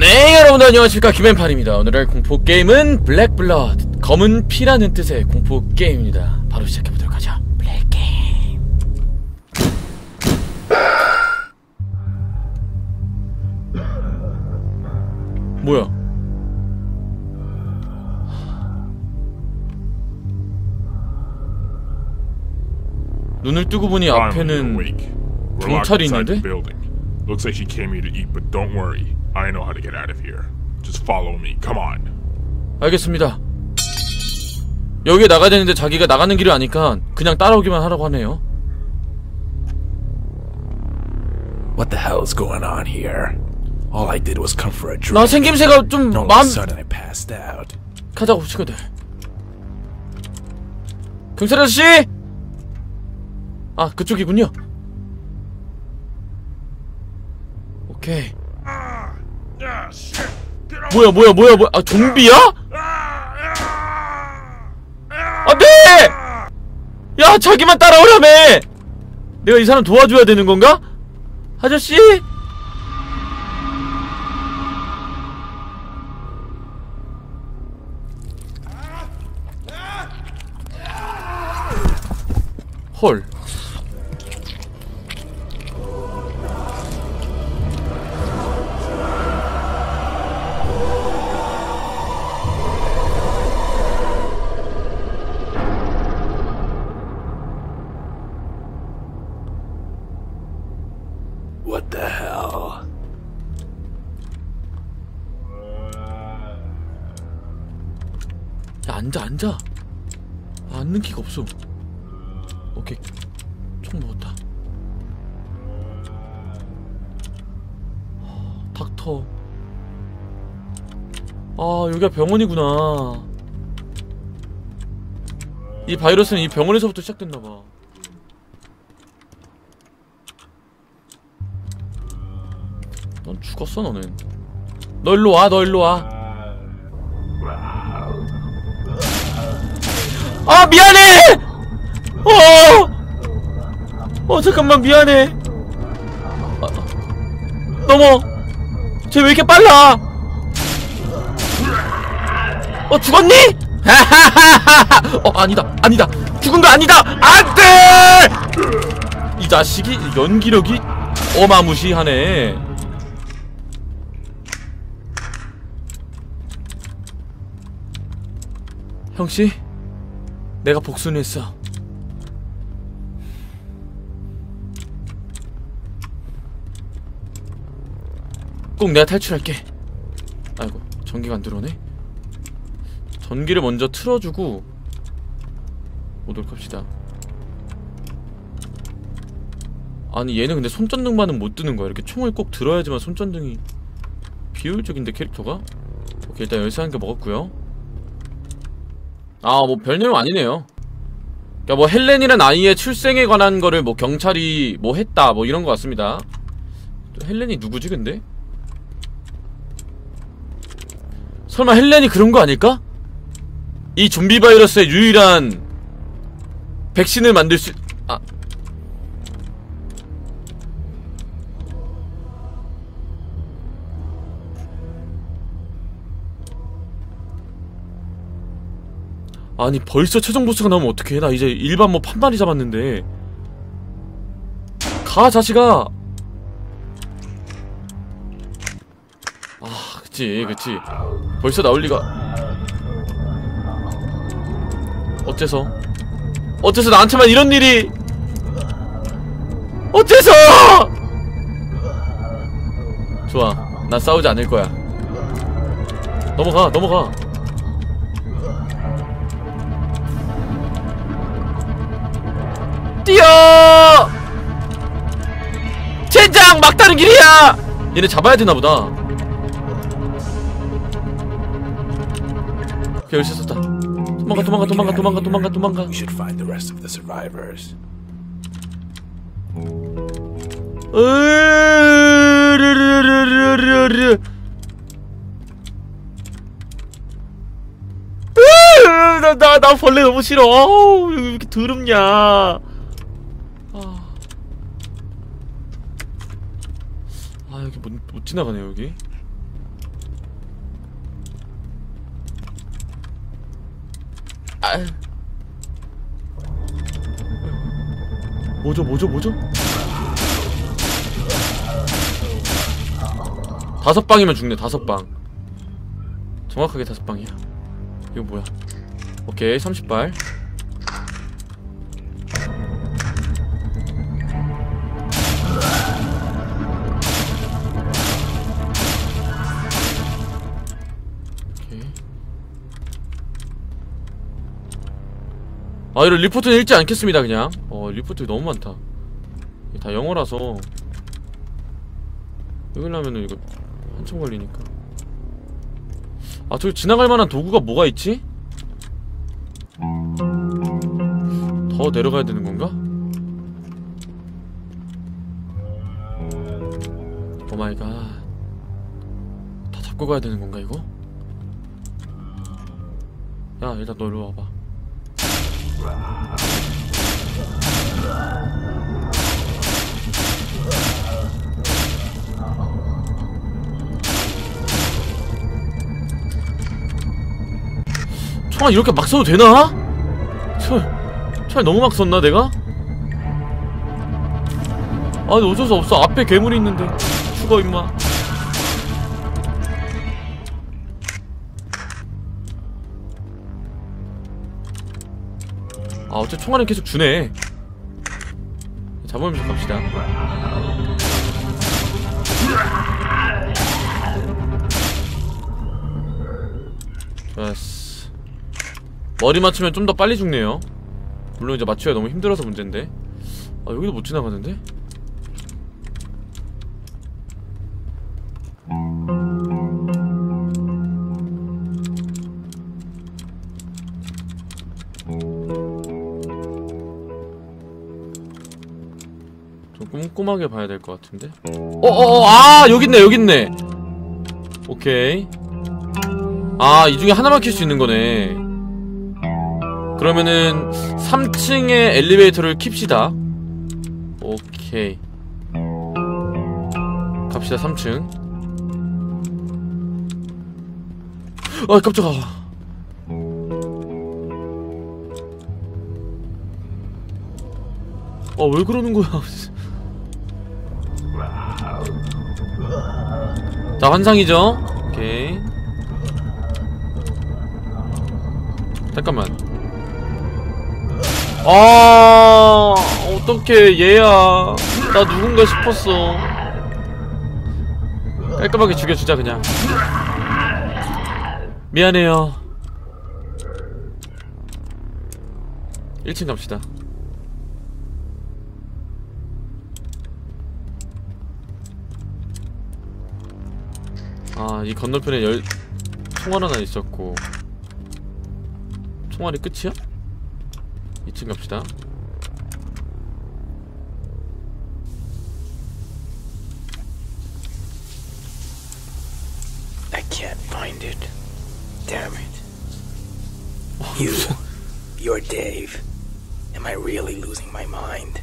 네, 여러분들 안녕하십니까, 김앤팔입니다. 오늘의 공포게임은 블랙블러드, 검은 피라는 뜻의 공포게임입니다. 바로 시작해보도록 하죠. 블랙게임. 뭐야? 눈을 뜨고 보니 앞에는 경찰이 있는데? Looks like she came here to eat, but don't worry. I know how to get out of here. Just follow me. Come on. 알겠습니다. 여기에 나가야 되는데 자기가 나가는 길을 아니까 그냥 따라오기만 하라고 하네요. What the hell is going on here? All I did was come for a drink. 나 생김새가 좀 가자고 치거든. 경찰 아저씨! 아, 그쪽이군요. 오케이. 뭐야 아, 좀비야? 안돼! 야, 자기만 따라오라며! 내가 이 사람 도와줘야 되는 건가? 아저씨? 헐, 앉아. 아, 앉는 키가 없어. 오케이, 총 먹었다. 닥터. 아, 여기가 병원이구나. 이 바이러스는 이 병원에서부터 시작됐나봐. 넌 죽었어. 너는 너 일로와, 너 일로와. 아, 미안해! 잠깐만, 미안해. 넘어. 쟤 왜 이렇게 빨라? 죽었니? 하하하하! 아니다. 죽은 거 아니다! 안 돼! 이 자식이 연기력이 어마무시하네. 형씨? 내가 복수는 했어. 꼭 내가 탈출할게. 아이고, 전기가 안 들어오네. 전기를 먼저 틀어주고 오도록 합시다. 아니, 얘는 근데 손전등만은 못 드는 거야. 이렇게 총을 꼭 들어야지만 손전등이. 비효율적인데, 캐릭터가? 오케이, 일단 열쇠 한 개 먹었고요. 아, 뭐 별 내용 아니네요. 그러니까 뭐 헬렌이란 아이의 출생에 관한 거를 뭐 경찰이 뭐 했다 뭐 이런 것 같습니다. 헬렌이 누구지 근데? 설마 헬렌이 그런 거 아닐까? 이 좀비 바이러스의 유일한 백신을 만들 수... 아... 아니, 벌써 최종 보스가 나오면 어떡해. 나 이제 일반 뭐 판마리 잡았는데. 가, 자식아. 아, 그치 벌써 나올 리가. 어째서 나한테만 이런 일이. 어째서. 좋아, 나 싸우지 않을 거야. 넘어가. 뛰어! 젠장! 막다른 길이야! 얘네 잡아야 되나보다. 오케이, 열쇠 썼다. 도망가. 나 벌레 너무 싫어. 어우, 왜 이렇게 더럽냐. 아, 여기 못 지나가네요, 여기. 뭐죠? 5방이면 죽네. 5방 정확하게 5방이야. 이거 뭐야. 오케이 30발. 아 이런 리포트는 읽지 않겠습니다 그냥. 리포트 너무 많다. 이게 다 영어라서 읽으려면은 이거 한참 걸리니까. 아 저기 지나갈 만한 도구가 뭐가 있지? 더 내려가야 되는 건가? 오 마이 갓. 다 잡고 가야 되는 건가 이거? 야 일단 너 일로 와봐. 총알 이렇게 막 써도 되나? 총알 너무 막 썼나 내가? 아니 어쩔 수 없어. 앞에 괴물이 있는데 죽어 임마. 아 어째 총알은 계속 주네. 잡으면서 갑시다. 좋았어. 머리 맞추면 좀 더 빨리 죽네요. 물론 이제 맞추기가 너무 힘들어서 문제인데. 아 여기도 못 지나가는데? 꼼꼼하게 봐야 될 것 같은데. 아 여깄네 여깄네. 오케이. 아 이 중에 하나만 킬 수 있는 거네. 그러면은 3층에 엘리베이터를 킵시다. 오케이 갑시다 3층. 아 깜짝아. 아 왜 그러는 거야. 자 환상이죠? 오케이 잠깐만. 아 어떡해 얘야. 나 누군가 싶었어. 깔끔하게 죽여주자 그냥. 미안해요. 1층 갑시다. 아, 이 건너편에 총알 하나 있었고. 총알이 끝이야? 2층 갑시다. I can't find it. Damn it. You're Dave. Am I really losing my mind?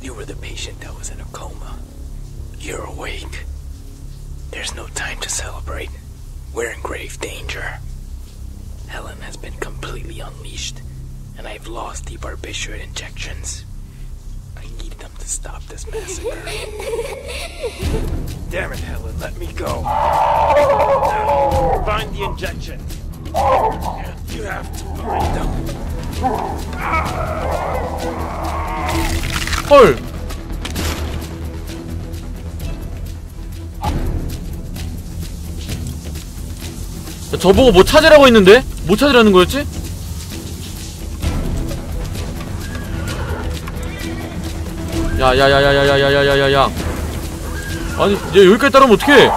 You were the patient that was in a coma. You're awake. There's no time to celebrate. We're in grave danger. Helen has been completely unleashed, and I've lost the barbiturate injections. I need them to stop this massacre. Damn it, Helen, let me go. Now, find the injections. You have to find them. Oh! 저보고 뭐 찾으라고 했는데? 뭐 찾으라는 거였지? 야야야야야야야야야야. 아니 얘 여기까지 따라오면 어떡해.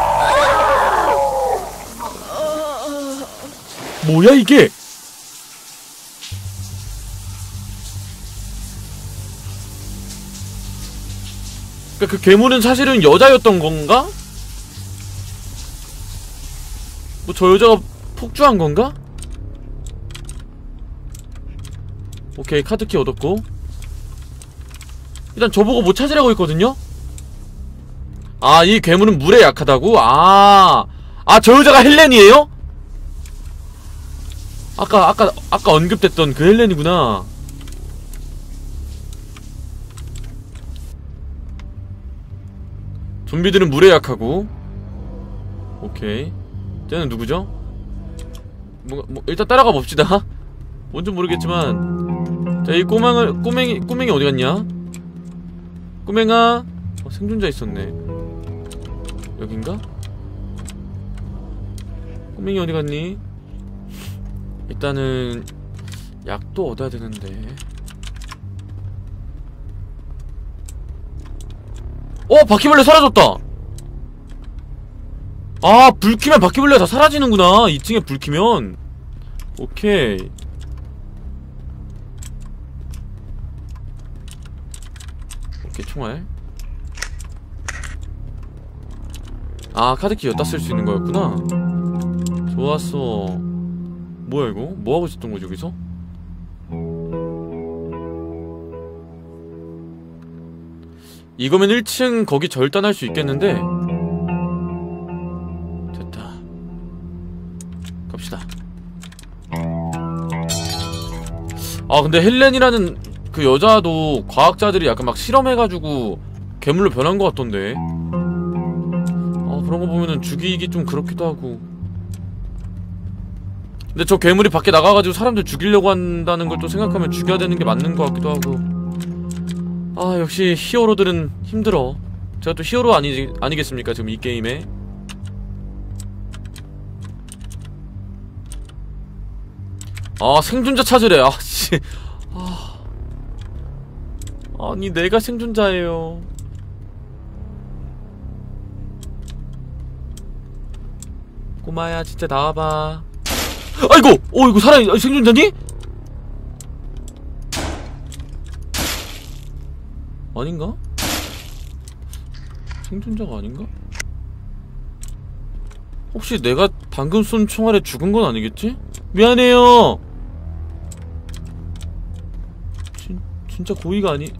뭐야 이게. 그러니까 그 괴물은 사실은 여자였던 건가? 뭐 저 여자가 폭주한 건가? 오케이 카드키 얻었고. 일단 저보고 뭐 찾으라고 했거든요? 아 이 괴물은 물에 약하다고? 아 저 여자가 헬렌이에요? 아까 언급됐던 그 헬렌이구나. 좀비들은 물에 약하고. 오케이. 쟤는 누구죠? 뭐 일단 따라가 봅시다. 뭔지 모르겠지만. 자, 이 꼬맹이 어디 갔냐? 꼬맹아. 생존자 있었네. 여긴가? 꼬맹이 어디 갔니? 일단은 약도 얻어야 되는데. 어! 바퀴벌레 사라졌다! 아! 불 켜면 바퀴벌레가 다 사라지는구나! 2층에 불 켜면. 오케이. 오케이, 총알. 아, 카드키 여기다 쓸 수 있는 거였구나. 좋았어. 뭐야 이거? 뭐하고 있었던 거지 여기서? 이거면 1층 거기 절단할 수 있겠는데. 됐다. 갑시다. 아, 근데 헬렌이라는 그 여자도 과학자들이 약간 막 실험해가지고 괴물로 변한 것 같던데. 아, 그런 거 보면은 죽이기 좀 그렇기도 하고. 근데 저 괴물이 밖에 나가가지고 사람들 죽이려고 한다는 걸 또 생각하면 죽여야 되는 게 맞는 것 같기도 하고. 아, 역시 히어로들은 힘들어. 제가 또 히어로 아니겠습니까 지금 이 게임에. 아, 생존자 찾으래. 아, 씨. 아, 아니 내가 생존자예요. 꼬마야 진짜 나와봐. 아이고! 어, 이거 살아있.. 생존자니? 아닌가? 생존자가 아닌가? 혹시 내가 방금 쏜 총알에 죽은 건 아니겠지? 미안해요! 진짜 고의가 아니..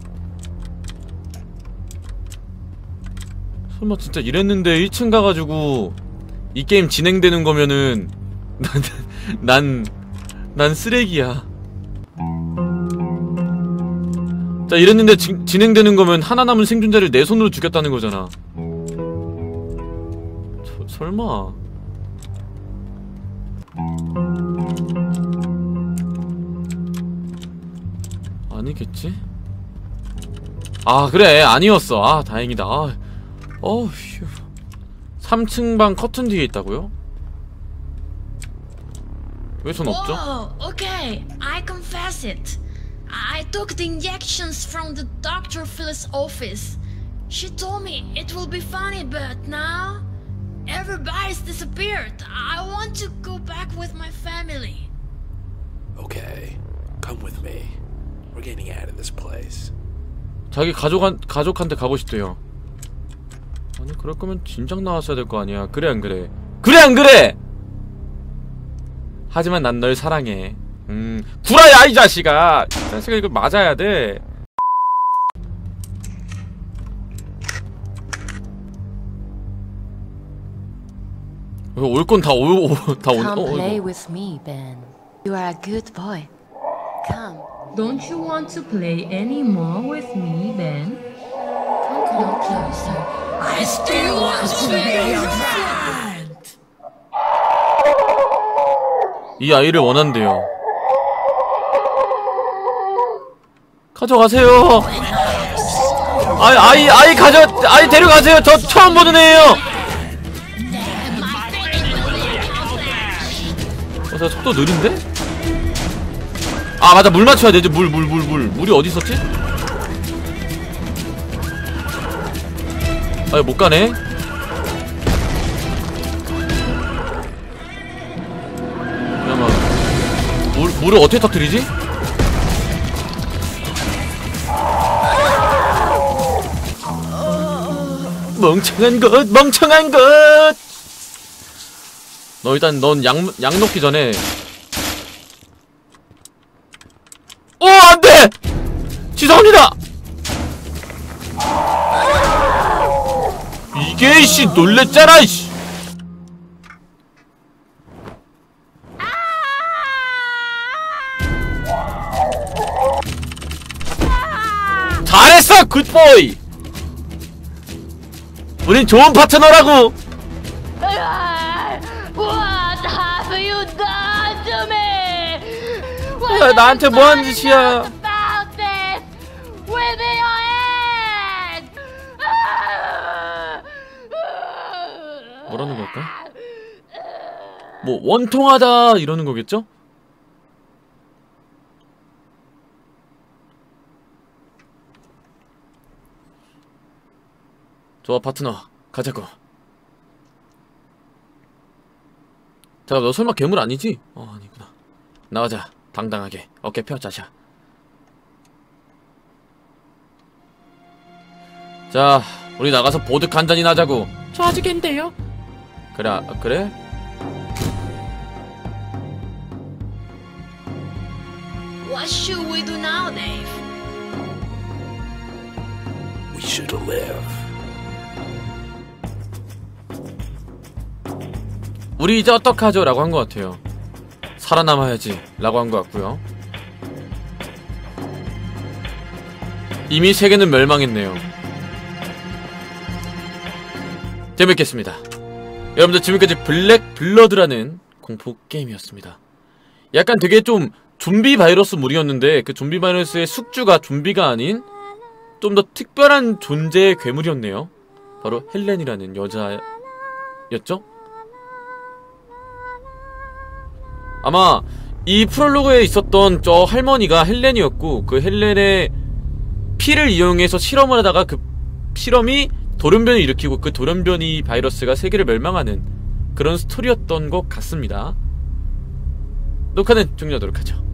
설마 진짜 이랬는데 1층 가가지고 이 게임 진행되는 거면은 난 쓰레기야. 자, 이랬는데 진행되는 거면 하나 남은 생존자를 내 손으로 죽였다는 거잖아. 설마. 아니겠지? 아, 그래. 아니었어. 아, 다행이다. 아, 어휴. 3층 방 커튼 뒤에 있다고요? 왜 손 없죠? Whoa, okay, I confess it. I took the injections from the Dr. Phyllis' office. She told me it will be funny, but now everybody's disappeared. I want to go back with my family. Okay, come with me. We're getting out of this place. 자기 가족한테 가고 싶대요. 아니 그럴 거면 진작 나왔어야 될 거 아니야. 그래 안 그래? 그래 안 그래? 하지만 난 널 사랑해. 구라야 이 자식아. 이 자식아 이거 맞아야 돼. 올 건 다 올 다 온. Come play with me, Ben. You are a good boy. Come. Don't you want to play any more with me, Ben? Come closer. I still want to be your friend. 이 아이를 원한대요. 가져가세요. 아이 데려가세요. 저 처음 보는 애예요. 저 속도 느린데? 아 맞아, 물 맞춰야 되지. 물이 어디 있었지? 아, 못 가네. 물을 어떻게 터뜨리지? 멍청한 것! 멍청한 것! 너 일단 넌 약 넣기 전에. 오! 안 돼! 죄송합니다! 이게 이씨 놀랬잖아 이씨! 잘했어 굿보이. 우린 좋은 파트너라고. What have you done to me? 야, 나한테 뭐한 짓이야. 뭐라는 걸까? 뭐 원통하다 이러는 거겠죠? 좋아 파트너 가자고. 잠깐 너 설마 괴물 아니지? 어 아니구나. 나가자 당당하게 어깨 펴 자샤. 자 우리 나가서 보드 간잔이나 하자고. 저 아직 갠데요. 그래 아, 그래? What should we do now, Dave? We should live. 우리 이제 어떡하죠? 라고 한 것 같아요. 살아남아야지 라고 한 것 같고요. 이미 세계는 멸망했네요. 재밌겠습니다. 여러분들 지금까지 블랙블러드라는 공포게임이었습니다. 약간 되게 좀 좀비 바이러스 물이었는데 그 좀비 바이러스의 숙주가 좀비가 아닌 좀 더 특별한 존재의 괴물이었네요. 바로 헬렌이라는 여자였죠? 아마 이 프롤로그에 있었던 저 할머니가 헬렌이었고 그 헬렌의 피를 이용해서 실험을 하다가 그 실험이 돌연변이 일으키고 그 돌연변이 바이러스가 세계를 멸망하는 그런 스토리였던 것 같습니다. 녹화는 종료하도록 하죠.